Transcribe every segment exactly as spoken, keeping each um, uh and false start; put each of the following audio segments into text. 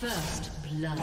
First blood.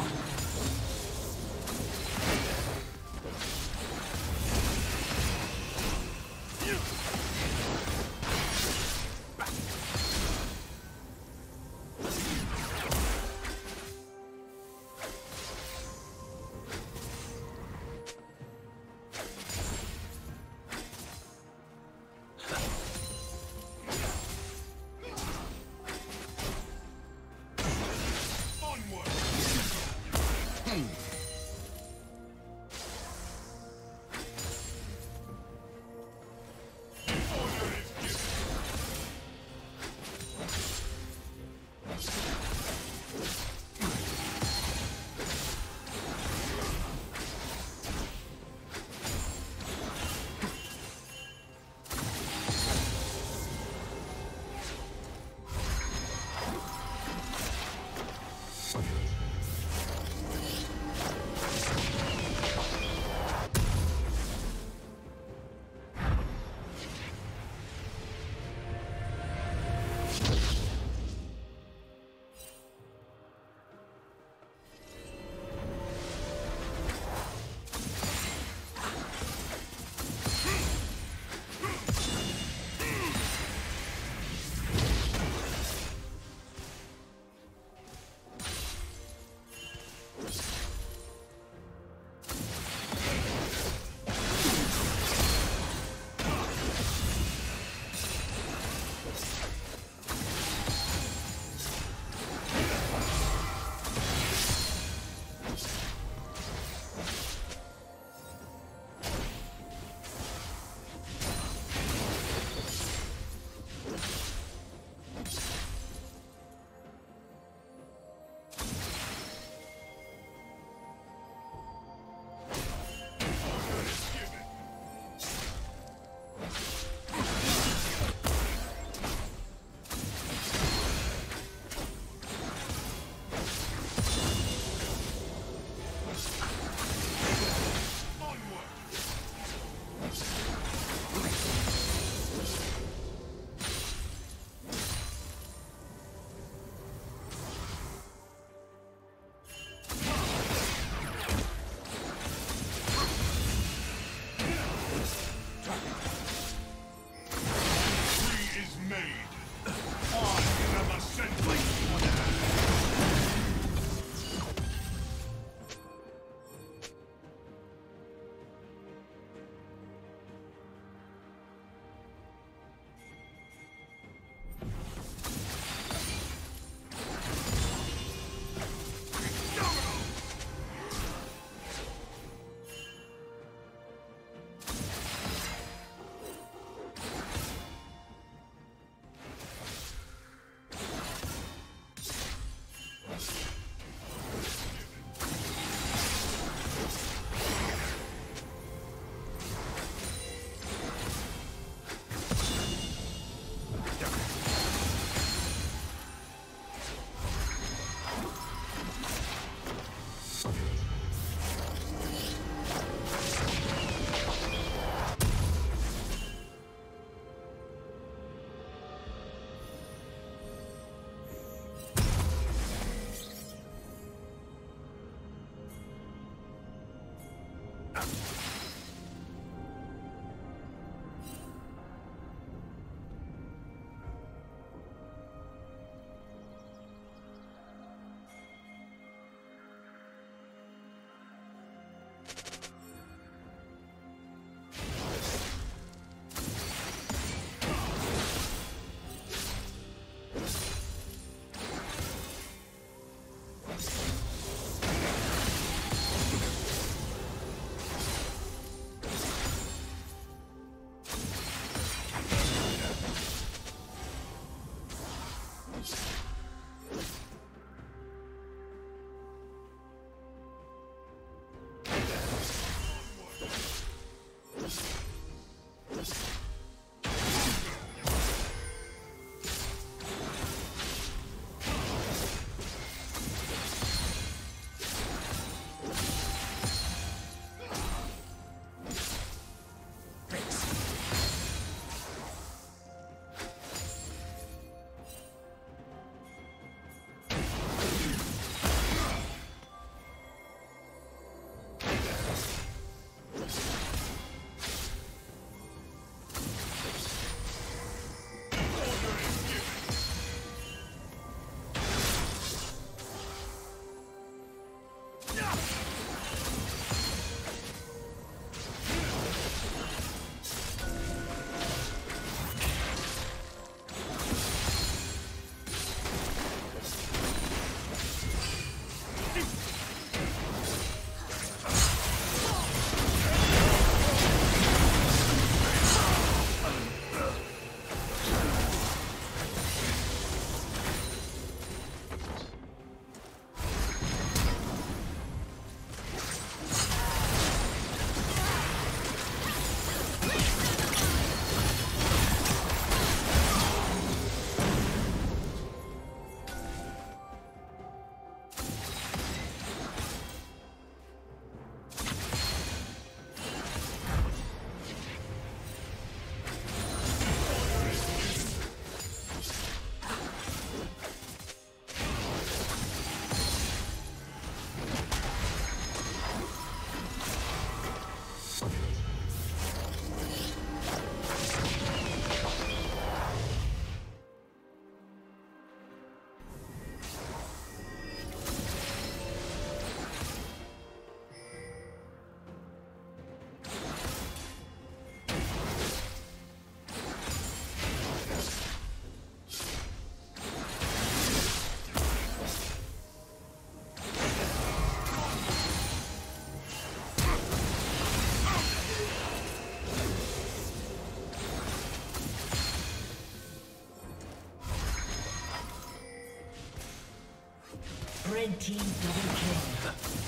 Red team double kill.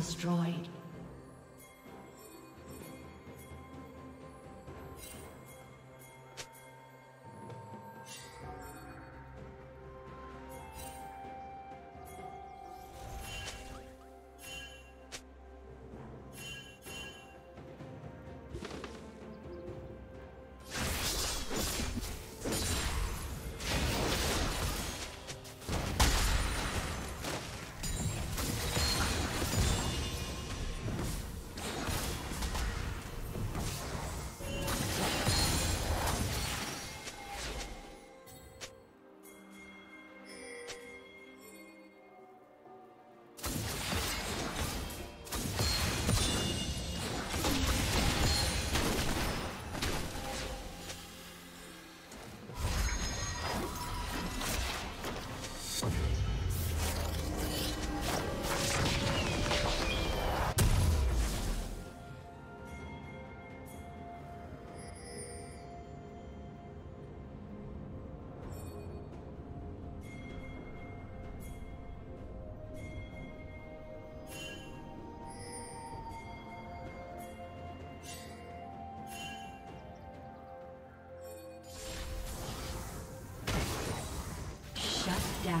destroyed. Down.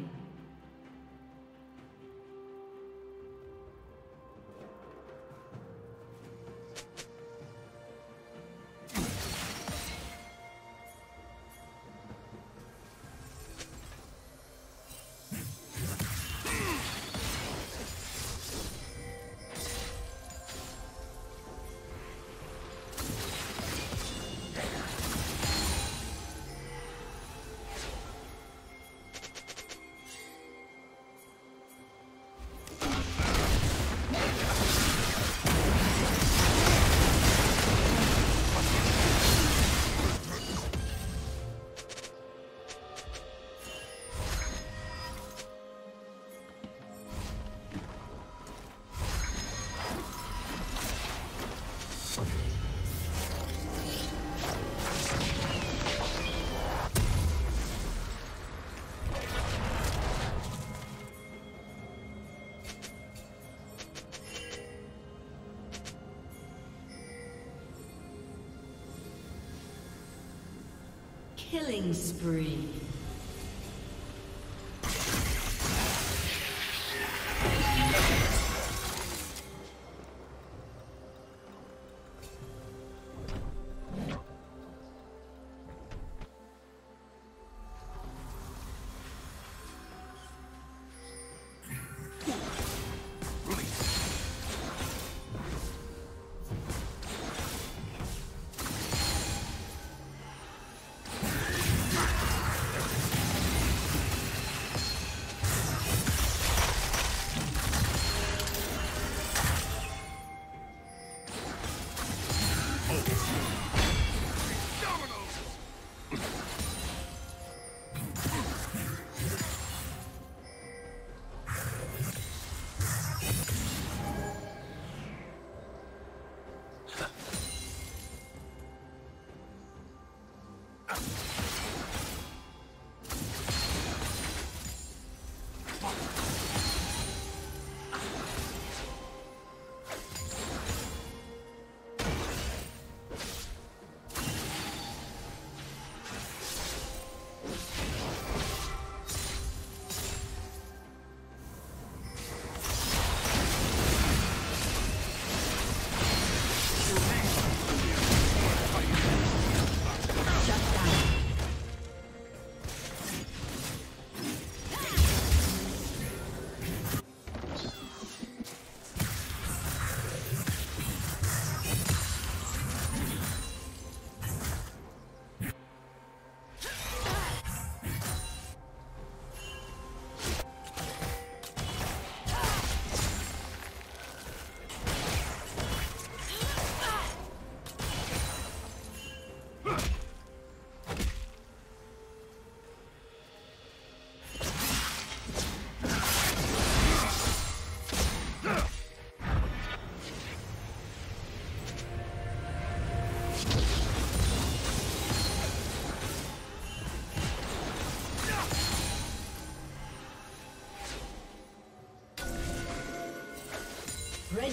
Killing spree.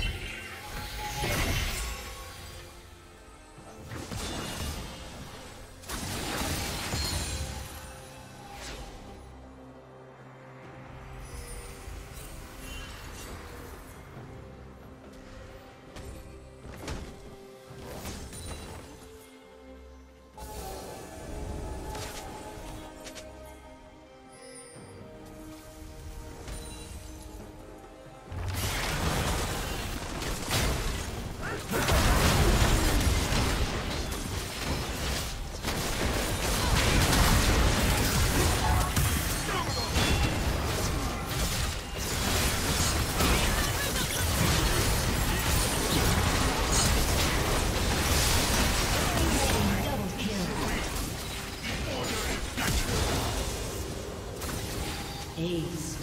has been destroyed. Aced.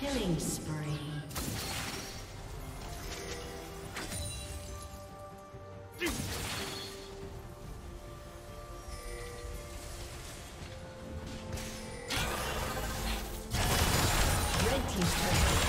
Killing spree. Red team's turret.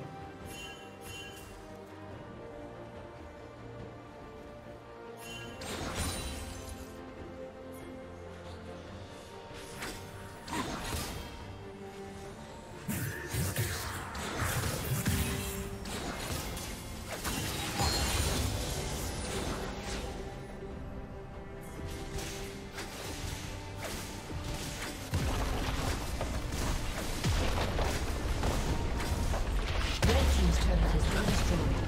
destroyed.